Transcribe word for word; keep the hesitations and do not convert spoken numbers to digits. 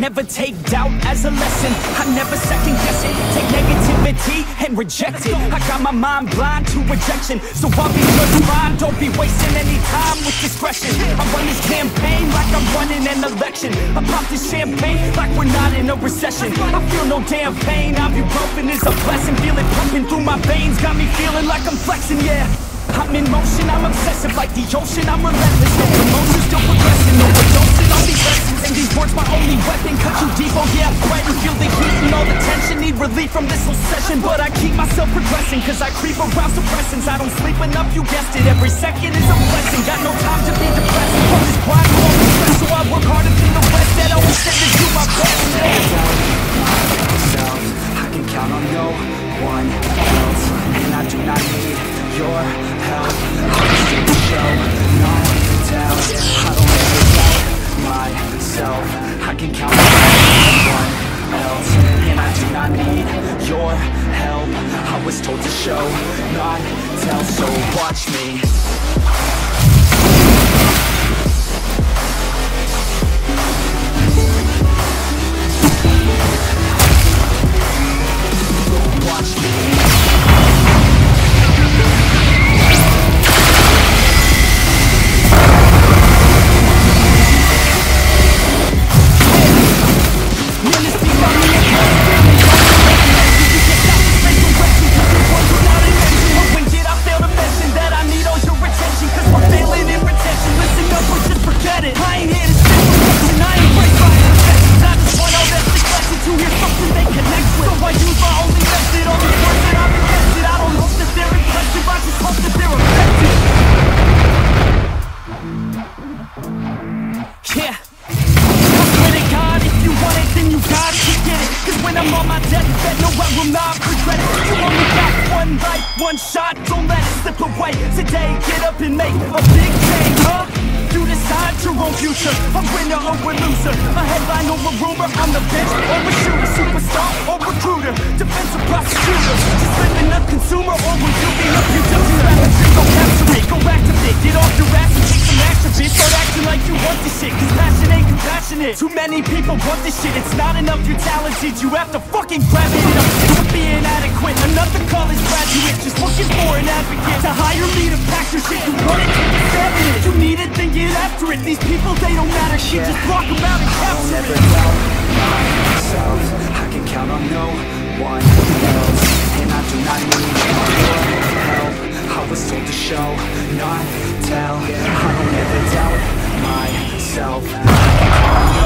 never take doubt as a lesson. I never second guess it. Take negativity and reject it. I got my mind blind to rejection, so I'll be just fine. Don't be wasting any time with discretion. I run this campaign like I'm running an election. I pop this champagne like we're not in a recession. I feel no damn pain. Ibuprofen is a blessing. Feel it pumping through my veins. Got me feeling like I'm flexing, yeah. I'm in motion, I'm obsessive like the ocean, I'm relentless. No promotion, still progressing, overdosing on these lessons. And these words my only weapon, cut you deep, oh yeah, I'm threatened. Feel the heat and all the tension, need relief from this obsession. But I keep myself progressing, cause I creep around suppressants. I don't sleep enough, you guessed it, every second is a blessing. Got no time to be depressed, from this grind, all the stress. So I work harder than the rest, that always said to do my best. So, I can count on no one else, and I do not need your help. I just to show, not tell. I don't ever doubt myself. I can count on someone else, and I do not need your help. I was told to show, not tell. So watch me. One shot, don't let it slip away. Today, get up and make a big change, huh? You decide your own future, a winner or a loser, a headline or a rumor, on the bench or a shooter, superstar or recruiter, defensive prosecutor, just living a consumer, or will you be a future? You rather think, go capture it, go activate, get off your ass and take some action, bitch. Start acting like you want this shit, cause passion ain't compassionate. Too many people want this shit, it's not enough, you're talented, you have to fucking grab it up. Being adequate, another college graduate, just looking for an advocate to hire me to pack your shit. You want it, take a stab at it. You need it, then get after it. These people, they don't matter shit, yeah. Just block them out and capture it. I don't ever doubt myself. I can count on no one else, and I do not need your help. I was told to show, not tell. I don't ever doubt myself. I can count on no